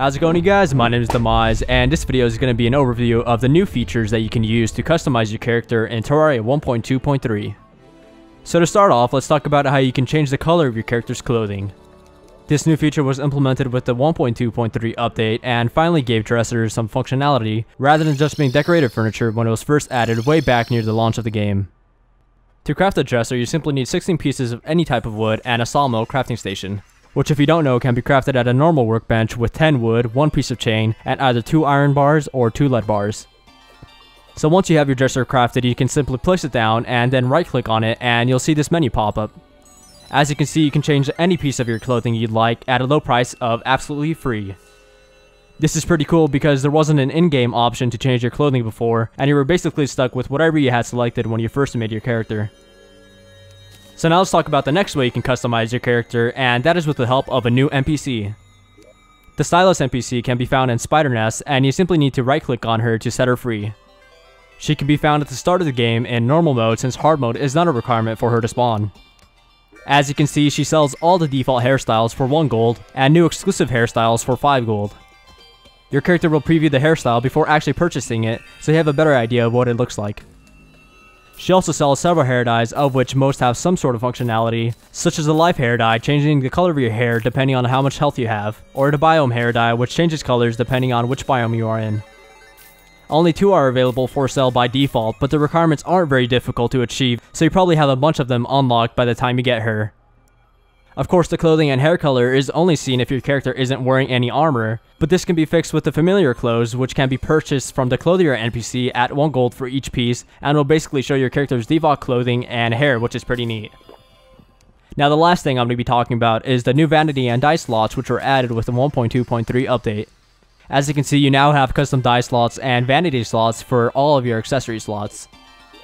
How's it going, you guys? My name is Demize, and this video is going to be an overview of the new features that you can use to customize your character in Terraria 1.2.3. So to start off, let's talk about how you can change the color of your character's clothing. This new feature was implemented with the 1.2.3 update and finally gave Dresser some functionality rather than just being decorative furniture when it was first added way back near the launch of the game. To craft a dresser, you simply need 16 pieces of any type of wood and a sawmill crafting station, which if you don't know can be crafted at a normal workbench with 10 wood, 1 piece of chain, and either 2 iron bars or 2 lead bars. So once you have your dresser crafted, you can simply place it down and then right click on it and you'll see this menu pop up. As you can see, you can change any piece of your clothing you'd like at a low price of absolutely free. This is pretty cool because there wasn't an in-game option to change your clothing before, and you were basically stuck with whatever you had selected when you first made your character. So now let's talk about the next way you can customize your character, and that is with the help of a new NPC. The Stylist NPC can be found in Spider Nest, and you simply need to right-click on her to set her free. She can be found at the start of the game in normal mode since hard mode is not a requirement for her to spawn. As you can see, she sells all the default hairstyles for 1 gold and new exclusive hairstyles for 5 gold. Your character will preview the hairstyle before actually purchasing it, so you have a better idea of what it looks like. She also sells several hair dyes, of which most have some sort of functionality, such as the life hair dye, changing the color of your hair depending on how much health you have, or the biome hair dye, which changes colors depending on which biome you are in. Only 2 are available for sale by default, but the requirements aren't very difficult to achieve, so you probably have a bunch of them unlocked by the time you get her. Of course, the clothing and hair color is only seen if your character isn't wearing any armor, but this can be fixed with the familiar clothes, which can be purchased from the Clothier NPC at 1 gold for each piece, and will basically show your character's default clothing and hair, which is pretty neat. Now the last thing I'm going to be talking about is the new vanity and dice slots, which were added with the 1.2.3 update. As you can see, you now have custom die slots and vanity slots for all of your accessory slots.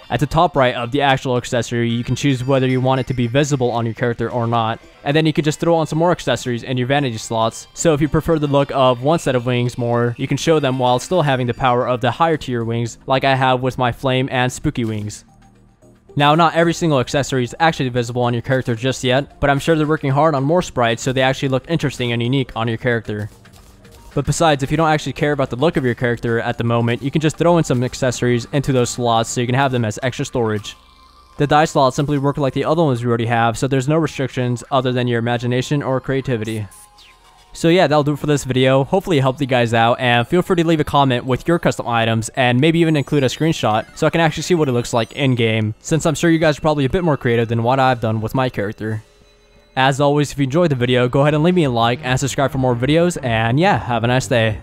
At the top right of the actual accessory, you can choose whether you want it to be visible on your character or not, and then you can just throw on some more accessories in your vanity slots, so if you prefer the look of one set of wings more, you can show them while still having the power of the higher tier wings like I have with my flame and spooky wings. Now, not every single accessory is actually visible on your character just yet, but I'm sure they're working hard on more sprites so they actually look interesting and unique on your character. But besides, if you don't actually care about the look of your character at the moment, you can just throw in some accessories into those slots so you can have them as extra storage. The die slots simply work like the other ones we already have, so there's no restrictions other than your imagination or creativity. So yeah, that'll do it for this video. Hopefully it helped you guys out, and feel free to leave a comment with your custom items and maybe even include a screenshot so I can actually see what it looks like in game, since I'm sure you guys are probably a bit more creative than what I've done with my character. As always, if you enjoyed the video, go ahead and leave me a like and subscribe for more videos, and yeah, have a nice day.